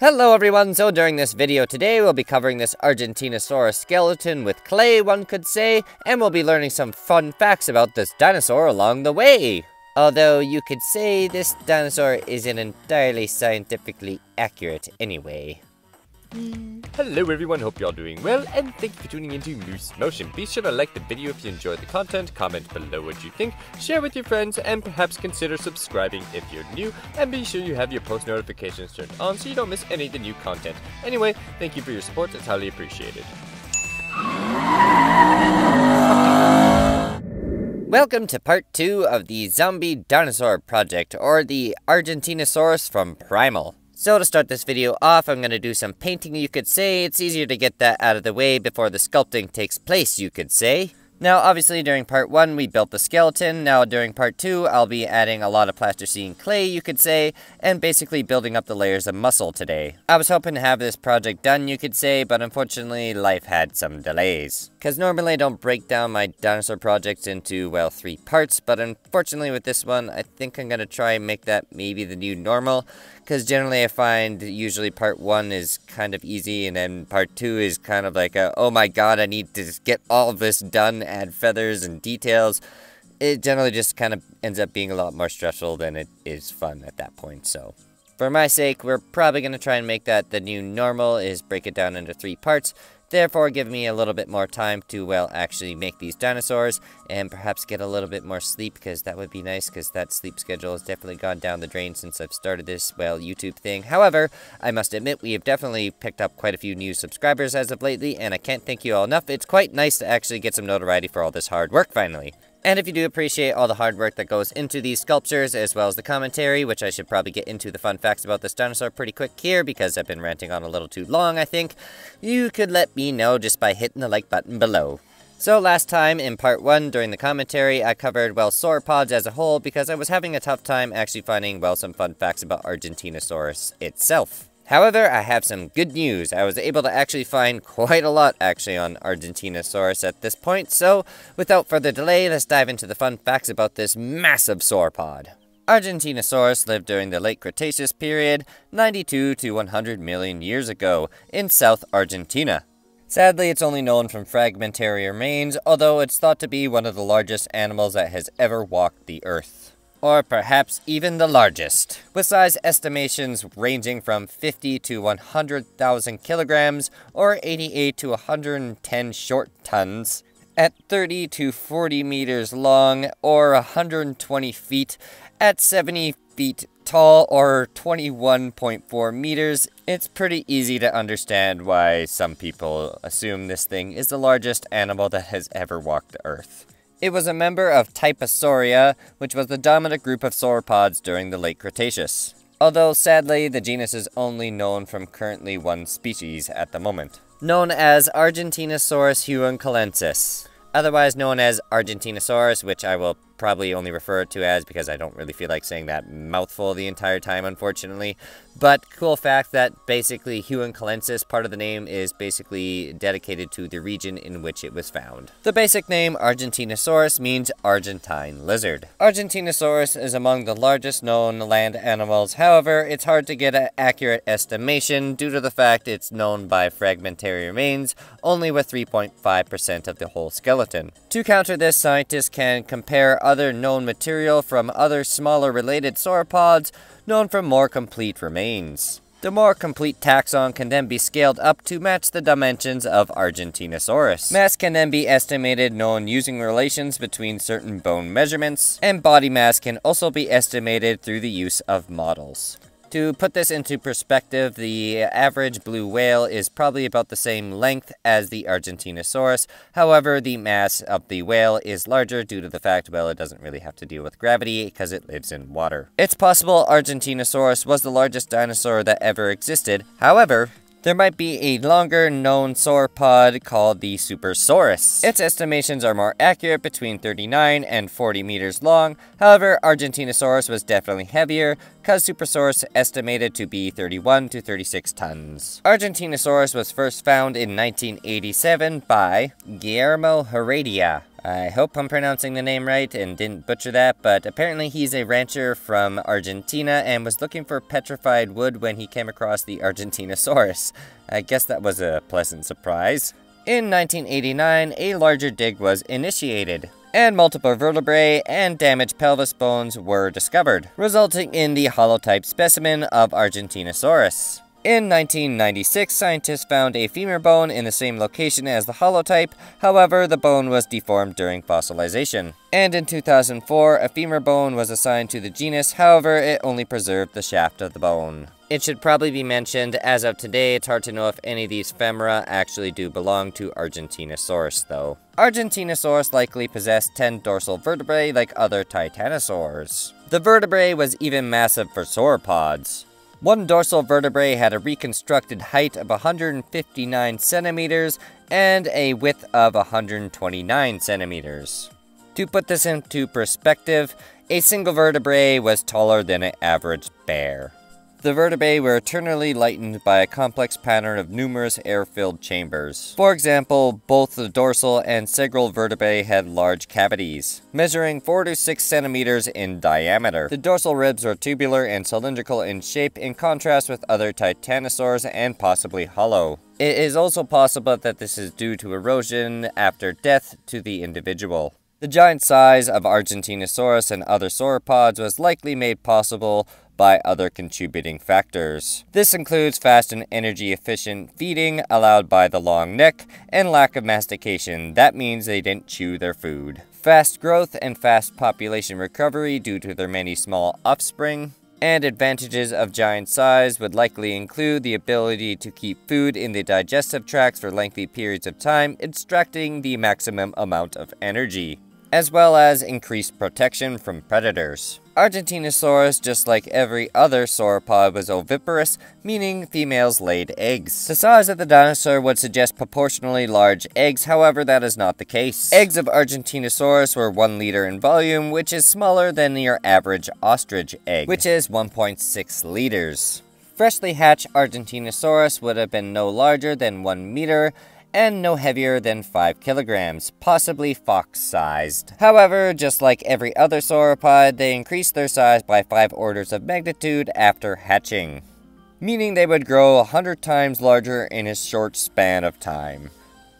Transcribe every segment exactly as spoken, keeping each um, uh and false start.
Hello everyone, so during this video today we'll be covering this Argentinosaurus skeleton with clay, one could say, and we'll be learning some fun facts about this dinosaur along the way. Although you could say this dinosaur isn't entirely scientifically accurate anyway. Hello everyone, hope you're all doing well, and thank you for tuning into Moose Motion. Be sure to like the video if you enjoyed the content, comment below what you think, share with your friends, and perhaps consider subscribing if you're new, and be sure you have your post notifications turned on so you don't miss any of the new content. Anyway, thank you for your support, it's highly appreciated. Welcome to part two of the Zombie Dinosaur Project, or the Argentinosaurus from Primal. So to start this video off, I'm going to do some painting, you could say. It's easier to get that out of the way before the sculpting takes place, you could say. Now obviously during part one we built the skeleton. Now during part two I'll be adding a lot of plasticine clay, you could say, and basically building up the layers of muscle today. I was hoping to have this project done, you could say, but unfortunately life had some delays. Because normally I don't break down my dinosaur projects into, well, three parts, but unfortunately with this one I think I'm going to try and make that maybe the new normal. Because generally I find usually part one is kind of easy and then part two is kind of like a, oh my god, I need to get all of this done, add feathers and details. It generally just kind of ends up being a lot more stressful than it is fun at that point. So for my sake, we're probably going to try and make that the new normal, is break it down into three parts, therefore give me a little bit more time to, well, actually make these dinosaurs and perhaps get a little bit more sleep, because that would be nice, because that sleep schedule has definitely gone down the drain since I've started this, well, YouTube thing. However, I must admit we have definitely picked up quite a few new subscribers as of lately, and I can't thank you all enough. It's quite nice to actually get some notoriety for all this hard work finally. And if you do appreciate all the hard work that goes into these sculptures, as well as the commentary, which I should probably get into the fun facts about this dinosaur pretty quick here, because I've been ranting on a little too long, I think, you could let me know just by hitting the like button below. So last time, in part one, during the commentary, I covered, well, sauropods as a whole, because I was having a tough time actually finding, well, some fun facts about Argentinosaurus itself. However, I have some good news. I was able to actually find quite a lot actually on Argentinosaurus at this point, so without further delay, let's dive into the fun facts about this massive sauropod. Argentinosaurus lived during the late Cretaceous period, ninety-two to one hundred million years ago, in South Argentina. Sadly, it's only known from fragmentary remains, although it's thought to be one of the largest animals that has ever walked the earth. Or perhaps even the largest, with size estimations ranging from fifty to one hundred thousand kilograms, or eighty-eight to one hundred ten short tons, at thirty to forty meters long, or one hundred twenty feet, at seventy feet tall, or twenty-one point four meters. It's pretty easy to understand why some people assume this thing is the largest animal that has ever walked the earth. It was a member of Typosauria, which was the dominant group of sauropods during the late Cretaceous. Although, sadly, the genus is only known from currently one species at the moment, known as Argentinosaurus huinculensis, otherwise known as Argentinosaurus, which I will probably only refer to as, because I don't really feel like saying that mouthful the entire time, unfortunately. But cool fact that basically huinculensis, part of the name, is basically dedicated to the region in which it was found. The basic name Argentinosaurus means Argentine lizard. Argentinosaurus is among the largest known land animals. However, it's hard to get an accurate estimation due to the fact it's known by fragmentary remains, only with three point five percent of the whole skeleton. To counter this, scientists can compare other known material from other smaller related sauropods known from more complete remains. The more complete taxon can then be scaled up to match the dimensions of Argentinosaurus. Mass can then be estimated, known using relations between certain bone measurements, and body mass can also be estimated through the use of models. To put this into perspective, the average blue whale is probably about the same length as the Argentinosaurus. However, the mass of the whale is larger due to the fact, well, it doesn't really have to deal with gravity because it lives in water. It's possible Argentinosaurus was the largest dinosaur that ever existed. However, there might be a longer known sauropod called the Supersaurus. Its estimations are more accurate, between thirty-nine and forty meters long. However, Argentinosaurus was definitely heavier, because Supersaurus estimated to be thirty-one to thirty-six tons. Argentinosaurus was first found in nineteen eighty-seven by Guillermo Heredia, I hope I'm pronouncing the name right and didn't butcher that, but apparently he's a rancher from Argentina and was looking for petrified wood when he came across the Argentinosaurus. I guess that was a pleasant surprise. In nineteen eighty-nine, a larger dig was initiated, and multiple vertebrae and damaged pelvis bones were discovered, resulting in the holotype specimen of Argentinosaurus. In nineteen ninety-six, scientists found a femur bone in the same location as the holotype, however, the bone was deformed during fossilization. And in two thousand four, a femur bone was assigned to the genus, however, it only preserved the shaft of the bone. It should probably be mentioned, as of today, it's hard to know if any of these femora actually do belong to Argentinosaurus, though. Argentinosaurus likely possessed ten dorsal vertebrae like other titanosaurs. The vertebrae was even massive for sauropods. One dorsal vertebrae had a reconstructed height of one hundred fifty-nine centimeters and a width of one hundred twenty-nine centimeters. To put this into perspective, a single vertebrae was taller than an average bear. The vertebrae were eternally lightened by a complex pattern of numerous air-filled chambers. For example, both the dorsal and sagittal vertebrae had large cavities, measuring four to six centimeters in diameter. The dorsal ribs were tubular and cylindrical in shape, in contrast with other titanosaurs, and possibly hollow. It is also possible that this is due to erosion after death to the individual. The giant size of Argentinosaurus and other sauropods was likely made possible by other contributing factors. This includes fast and energy-efficient feeding allowed by the long neck and lack of mastication. That means they didn't chew their food. Fast growth and fast population recovery due to their many small offspring. And advantages of giant size would likely include the ability to keep food in the digestive tracts for lengthy periods of time, extracting the maximum amount of energy, as well as increased protection from predators. Argentinosaurus, just like every other sauropod, was oviparous, meaning females laid eggs. The size of the dinosaur would suggest proportionally large eggs, however, that is not the case. Eggs of Argentinosaurus were one liter in volume, which is smaller than your average ostrich egg, which is one point six liters. Freshly hatched Argentinosaurus would have been no larger than one meter, and no heavier than five kilograms, possibly fox-sized. However, just like every other sauropod, they increased their size by five orders of magnitude after hatching, meaning they would grow one hundred times larger in a short span of time.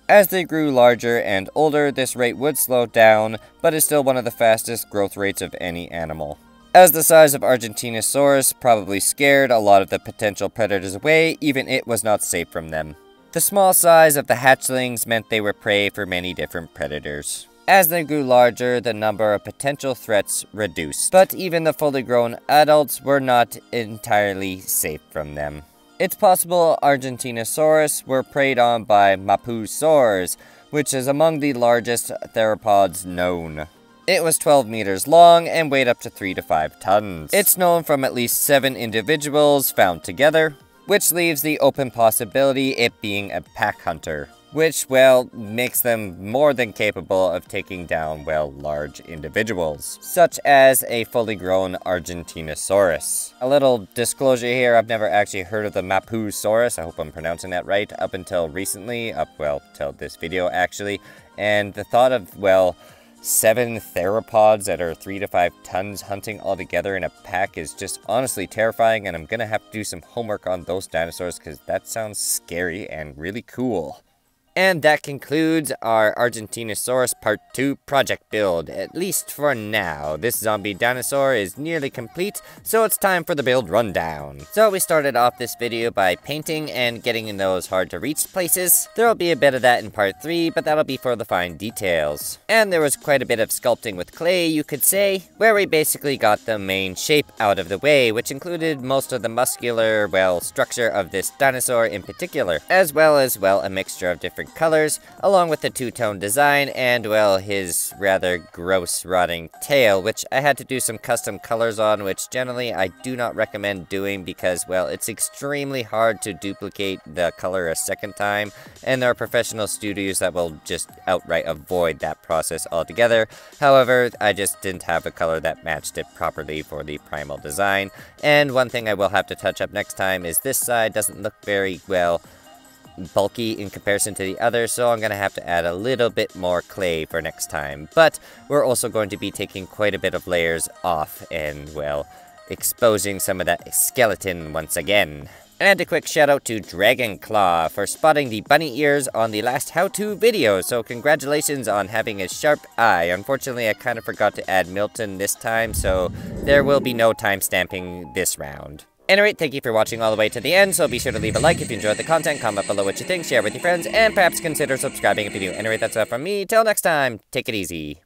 As they grew larger and older, this rate would slow down, but is still one of the fastest growth rates of any animal. As the size of Argentinosaurus probably scared a lot of the potential predators away, even it was not safe from them. The small size of the hatchlings meant they were prey for many different predators. As they grew larger, the number of potential threats reduced, but even the fully grown adults were not entirely safe from them. It's possible Argentinosaurus were preyed on by Mapusaurus, which is among the largest theropods known. It was twelve meters long and weighed up to three to five tons. It's known from at least seven individuals found together, which leaves the open possibility it being a pack hunter, which, well, makes them more than capable of taking down, well, large individuals, such as a fully grown Argentinosaurus. A little disclosure here, I've never actually heard of the Mapusaurus, I hope I'm pronouncing that right, up until recently, up, well, till this video, actually, and the thought of, well, seven theropods that are three to five tons hunting all together in a pack is just honestly terrifying, and I'm gonna have to do some homework on those dinosaurs because that sounds scary and really cool. And that concludes our Argentinosaurus Part two project build, at least for now. This zombie dinosaur is nearly complete, so it's time for the build rundown. So we started off this video by painting and getting in those hard-to-reach places. There'll be a bit of that in Part three, but that'll be for the fine details. And there was quite a bit of sculpting with clay, you could say, where we basically got the main shape out of the way, which included most of the muscular, well, structure of this dinosaur in particular, as well as, well, a mixture of different colors, along with the two-tone design and, well, his rather gross rotting tail, which I had to do some custom colors on, which generally I do not recommend doing because, well, it's extremely hard to duplicate the color a second time, and there are professional studios that will just outright avoid that process altogether. However, I just didn't have a color that matched it properly for the Primal design, and one thing I will have to touch up next time is this side doesn't look very, well, bulky in comparison to the others, so I'm going to have to add a little bit more clay for next time. But we're also going to be taking quite a bit of layers off and, well, exposing some of that skeleton once again. And a quick shout out to Dragon Claw for spotting the bunny ears on the last how-to video, so congratulations on having a sharp eye. Unfortunately, I kind of forgot to add Milton this time, so there will be no time stamping this round. Anyway, thank you for watching all the way to the end, so be sure to leave a like if you enjoyed the content, comment below what you think, share with your friends, and perhaps consider subscribing if you do. Anyway, that's all from me. Till next time, take it easy.